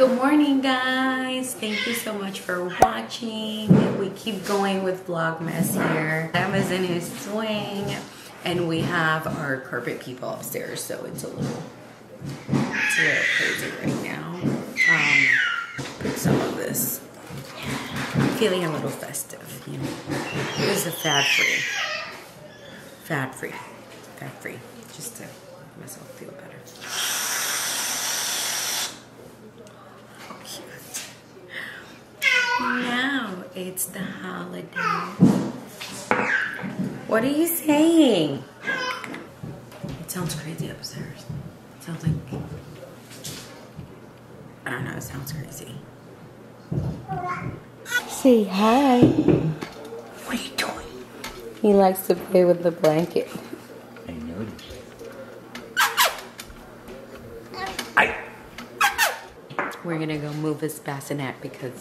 Good morning, guys. Thank you so much for watching. We keep going with Vlogmas here. Sam is in his swing and we have our carpet people upstairs, so it's a little crazy right now. Put some of this. I'm feeling a little festive, you know. Here's the fat free, just to make myself feel better. Now it's the holiday. What are you saying? It sounds crazy upstairs. It sounds like, I don't know, it sounds crazy. Say hi. What are you doing? He likes to play with the blanket. I noticed. We're gonna go move his bassinet because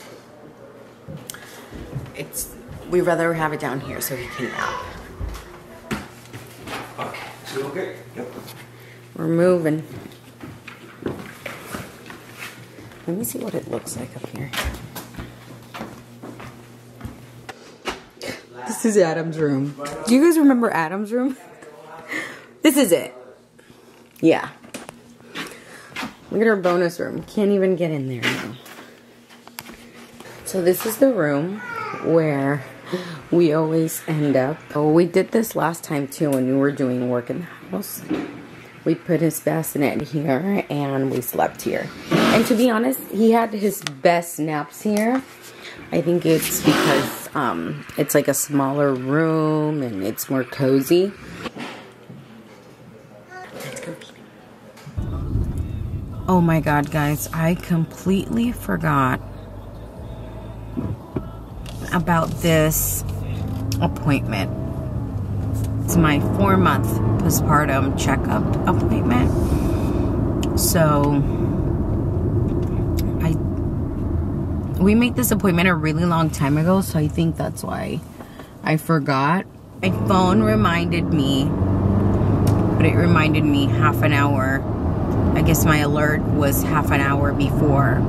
we'd rather have it down here so he can nap. Okay. Yep. We're moving. Let me see what it looks like up here. This is Adam's room. Do you guys remember Adam's room? This is it. Yeah. Look at our bonus room. Can't even get in there now. So this is the room where we always end up. Oh, we did this last time too when we were doing work in the house. We put his bassinet here and we slept here. And to be honest, he had his best naps here. I think it's because it's like a smaller room and it's more cozy. Oh my God, guys, I completely forgot about this appointment. It's my 4-month postpartum checkup appointment. So we made this appointment a really long time ago, so I think that's why I forgot. My phone reminded me, but it reminded me half an hour. I guess my alert was half an hour before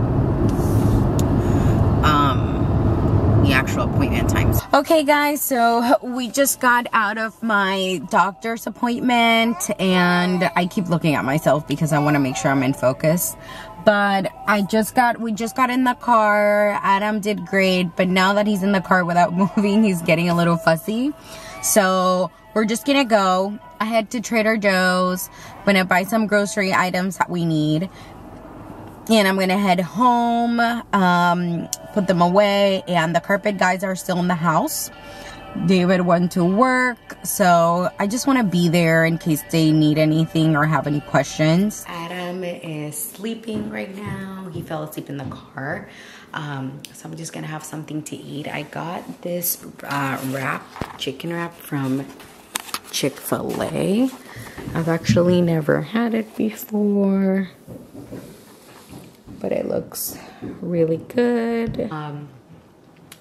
the actual appointment times. Okay, guys, so we just got out of my doctor's appointment and I keep looking at myself because I want to make sure I'm in focus. But we just got in the car. Adam did great, but now that he's in the car without moving, he's getting a little fussy. So we're just gonna go. I head to Trader Joe's. I'm gonna buy some grocery items that we need. And I'm gonna head home, put them away, and the carpet guys are still in the house. David went to work, so I just want to be there in case they need anything or have any questions. Adam is sleeping right now. He fell asleep in the car. So I'm just gonna have something to eat. I got this chicken wrap from Chick-fil-A. I've actually never had it before, but it looks really good.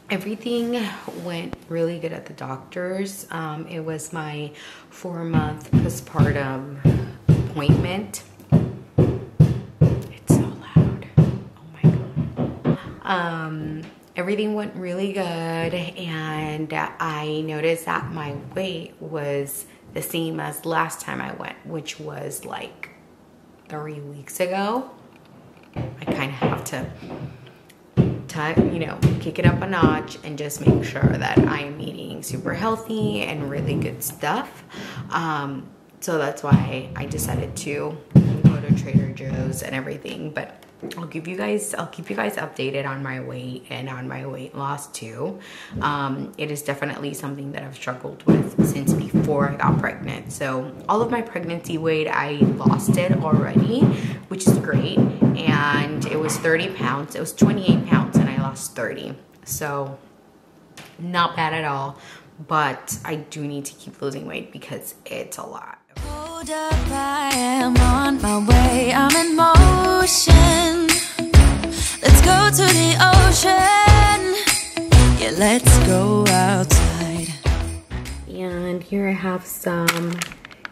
Everything went really good at the doctor's. It was my 4-month postpartum appointment. It's so loud. Oh my God. Everything went really good, and I noticed that my weight was the same as last time I went, which was like 3 weeks ago. I kind of have to, you know, kick it up a notch and just make sure that I'm eating super healthy and really good stuff. So that's why I decided to go to Trader Joe's and everything. But I'll keep you guys updated on my weight and on my weight loss too. It is definitely something that I've struggled with since before I got pregnant. So all of my pregnancy weight, I lost it already, which is great. And it was 30 pounds. It was 28 pounds and I lost 30. So not bad at all, but I do need to keep losing weight because it's a lot. Hold up, I am on my way, I'm in motion. Let's go to the ocean. Yeah, let's go outside. And here I have some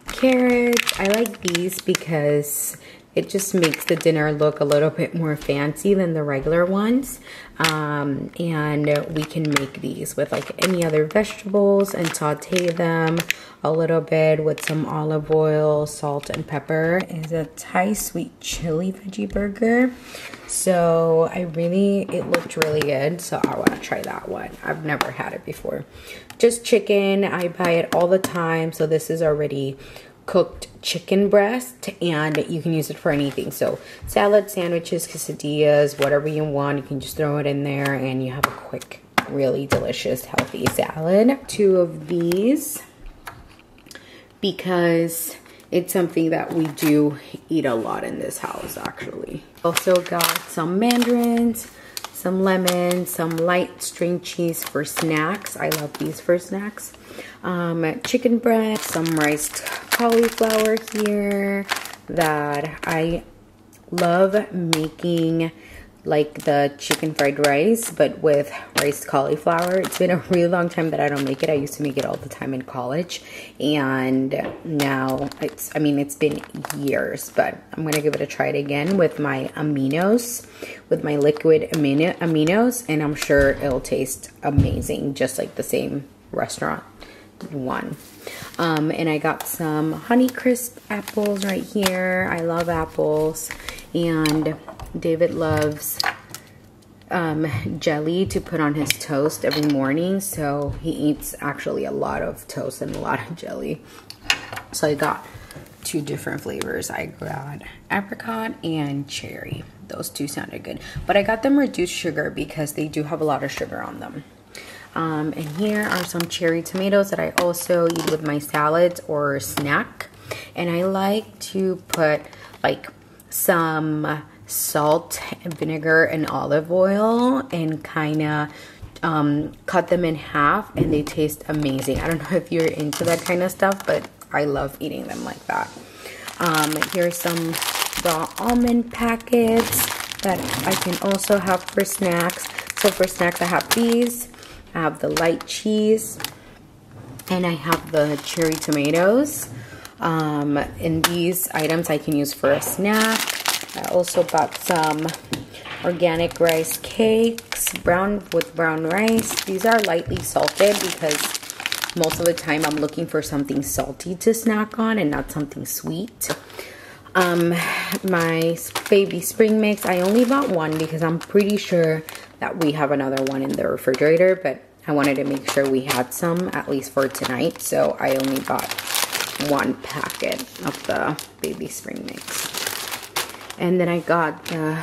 carrots. I like these because It just makes the dinner look a little bit more fancy than the regular ones. And we can make these with like any other vegetables and saute them a little bit with some olive oil, salt, and pepper. It's a Thai sweet chili veggie burger. So it looked really good. So I want to try that one. I've never had it before. Just chicken. I buy it all the time. So this is already cooked chicken breast, and you can use it for anything. So salad, sandwiches, quesadillas, whatever you want, you can just throw it in there and you have a quick, really delicious, healthy salad. 2 of these, because it's something that we do eat a lot in this house, actually. Also got some mandarins, some lemon, some light string cheese for snacks. I love these for snacks. Chicken breast, some riced cauliflower here that I love making, like the chicken fried rice, but with rice cauliflower. It's been a really long time that I don't make it. I used to make it all the time in college, and now it's been years, but I'm gonna give it a try again with my aminos, with my liquid aminos, and I'm sure it'll taste amazing, just like the same restaurant one. And I got some Honeycrisp apples right here. I love apples, and David loves jelly to put on his toast every morning, so he eats actually a lot of toast and a lot of jelly. So I got 2 different flavors. I got apricot and cherry. Those 2 sounded good, but I got them reduced sugar because they do have a lot of sugar on them. And here are some cherry tomatoes that I also eat with my salads or snack, and I like to put like some salt and vinegar and olive oil and kind of cut them in half, and they taste amazing. I don't know if you're into that kind of stuff, but I love eating them like that. Here's some raw almond packets that I can also have for snacks. So for snacks I have these, I have the light cheese, and I have the cherry tomatoes, and these items I can use for a snack. I also bought some organic rice cakes, brown rice. These are lightly salted because most of the time I'm looking for something salty to snack on and not something sweet. My baby spring mix, I only bought 1 because I'm pretty sure that we have another one in the refrigerator, but I wanted to make sure we had some at least for tonight, so I only bought 1 packet of the baby spring mix. And then I got the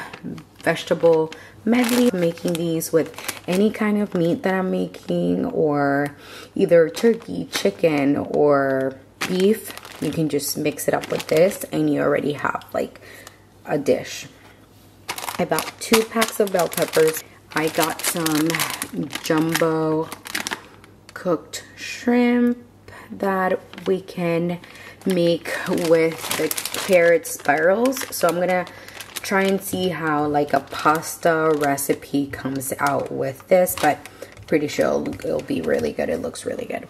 vegetable medley. I'm making these with any kind of meat that I'm making, or either turkey, chicken, or beef. You can just mix it up with this and you already have like a dish. I bought 2 packs of bell peppers. I got some jumbo cooked shrimp that we can make with the carrot spirals. So I'm gonna try and see how like a pasta recipe comes out with this, but pretty sure it'll be really good. It looks really good.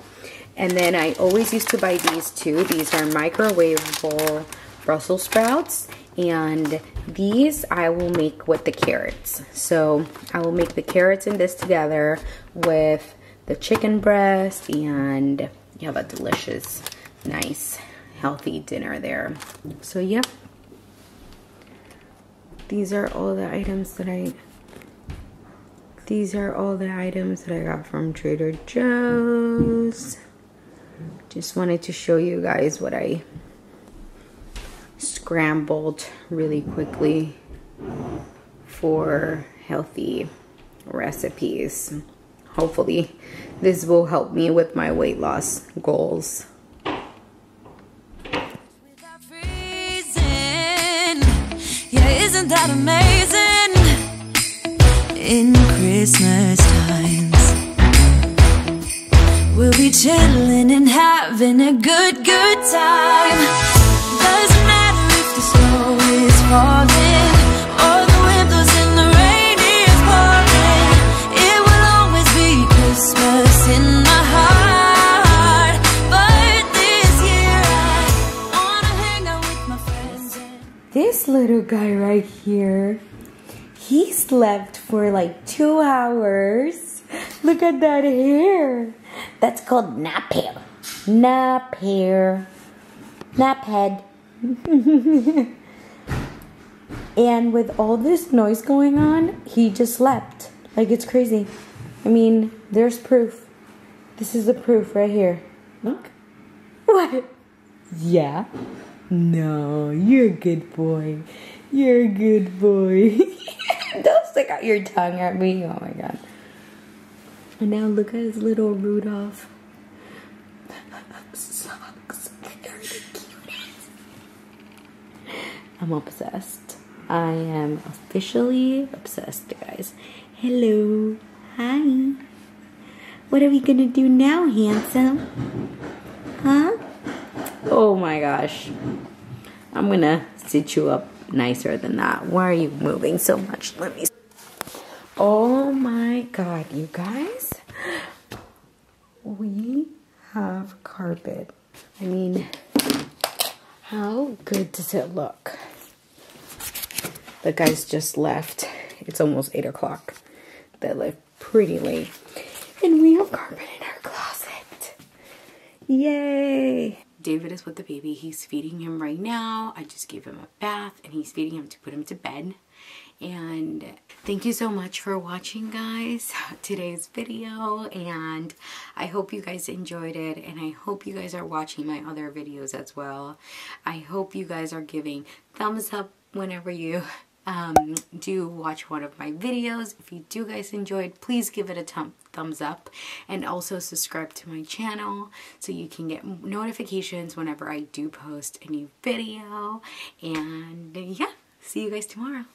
And then I always used to buy these too. These are microwavable Brussels sprouts, and these I will make with the carrots. So I will make the carrots in this together with the chicken breast, and you have a delicious, nice, healthy dinner there. So yep, these are all the items that I got from Trader Joe's. Just wanted to show you guys what I scrambled really quickly for healthy recipes. Hopefully this will help me with my weight loss goals. Isn't that amazing? In Christmas times, we'll be chilling and having a good time. Doesn't matter if the snow is falling or the wind blows and the rain is pouring. It will always be Christmas in my heart. But this year I wanna hang out with my friends. This this little guy right here, he slept for like 2 hours. Look at that hair. That's called nap hair. Nap hair. Nap head. And with all this noise going on, he just slept. Like, it's crazy. I mean, there's proof. This is the proof right here. Look. What? Yeah. No, you're a good boy. You're a good boy. Don't stick out your tongue at me. Oh my god. And now look at his little Rudolph. Socks. They're the cutest. I'm obsessed. I am officially obsessed, guys. Hello. Hi. What are we gonna do now, handsome? Huh? Oh my gosh. I'm gonna sit you up nicer than that. Why are you moving so much? Let me... Oh my god, you guys. We have carpet. I mean, how good does it look? The guys just left. It's almost 8 o'clock. They left pretty late. And we have carpet in our closet. Yay! David is with the baby. He's feeding him right now. I just gave him a bath and he's feeding him to put him to bed. And thank you so much for watching, guys, today's video. And I hope you guys enjoyed it. And I hope you guys are watching my other videos as well. I hope you guys are giving thumbs up whenever you do watch one of my videos. If you do guys enjoyed, please give it a thumbs up, and also subscribe to my channel so you can get notifications whenever I do post a new video. And yeah, see you guys tomorrow.